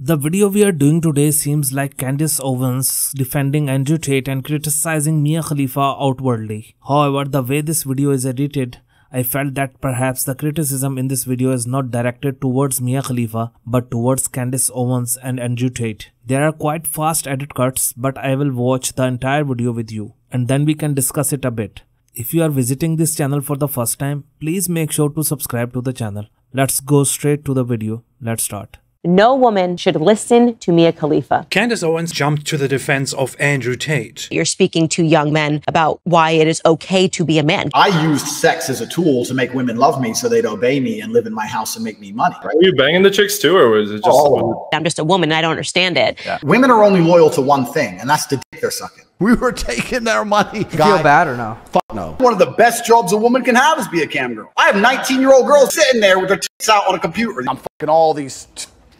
The video we are doing today seems like Candace Owens defending Andrew Tate and criticizing Mia Khalifa outwardly. However, the way this video is edited, I felt that perhaps the criticism in this video is not directed towards Mia Khalifa but towards Candace Owens and Andrew Tate. There are quite fast edit cuts, but I will watch the entire video with you and then we can discuss it a bit. If you are visiting this channel for the first time, please make sure to subscribe to the channel. Let's go straight to the video. Let's start. No woman should listen to Mia Khalifa. Candace Owens jumped to the defense of Andrew Tate. You're speaking to young men about why it is okay to be a man. I used sex as a tool to make women love me so they'd obey me and live in my house and make me money. Right? Were you banging the chicks too, or was it just... Oh. I'm just a woman. I don't understand it. Yeah. Women are only loyal to one thing, and that's the dick they're sucking. We were taking their money. You feel bad or no? Fuck no. One of the best jobs a woman can have is be a cam girl. I have 19-year-old girls sitting there with their tits out on a computer. I'm fucking all these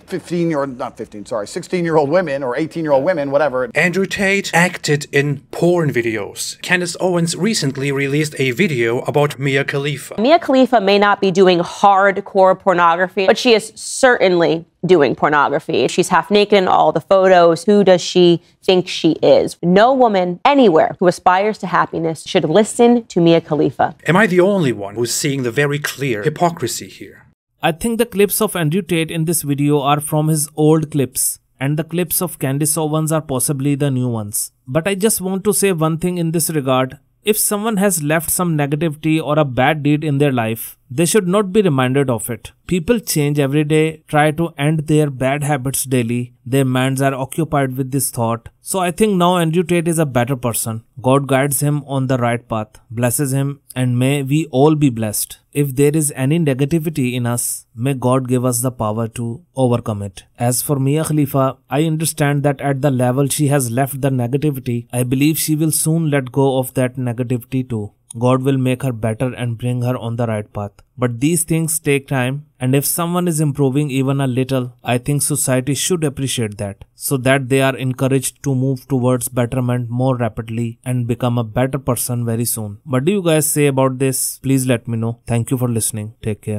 16-year-old women or 18-year-old women, whatever. Andrew Tate acted in porn videos. Candace Owens recently released a video about Mia Khalifa. Mia Khalifa may not be doing hardcore pornography, but she is certainly doing pornography. She's half naked in all the photos. Who does she think she is? No woman anywhere who aspires to happiness should listen to Mia Khalifa. Am I the only one who's seeing the very clear hypocrisy here? I think the clips of Andrew Tate in this video are from his old clips, and the clips of Candace Owens are possibly the new ones. But I just want to say one thing in this regard. If someone has left some negativity or a bad deed in their life, they should not be reminded of it. People change every day, try to end their bad habits daily. Their minds are occupied with this thought. So I think now Andrew Tate is a better person. God guides him on the right path, blesses him, and may we all be blessed. If there is any negativity in us, may God give us the power to overcome it. As for Mia Khalifa, I understand that at the level she has left the negativity, I believe she will soon let go of that negativity too. God will make her better and bring her on the right path. But these things take time, and if someone is improving even a little, I think society should appreciate that, so that they are encouraged to move towards betterment more rapidly and become a better person very soon. What do you guys say about this? Please let me know. Thank you for listening. Take care.